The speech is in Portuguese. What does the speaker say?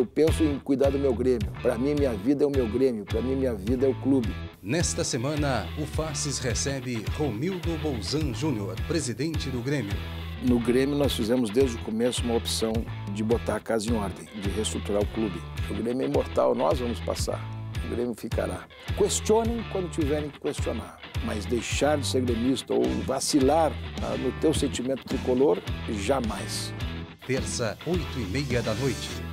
eu penso em cuidar do meu Grêmio. Para mim, minha vida é o meu Grêmio. Para mim, minha vida é o clube. Nesta semana, o Faces recebe Romildo Bolzan Júnior, presidente do Grêmio. No Grêmio, nós fizemos desde o começo uma opção de botar a casa em ordem, de reestruturar o clube. O Grêmio é imortal, nós vamos passar. O Grêmio ficará. Questionem quando tiverem que questionar, mas deixar de ser gremista ou vacilar no teu sentimento tricolor, jamais. Terça, 20h30 da noite.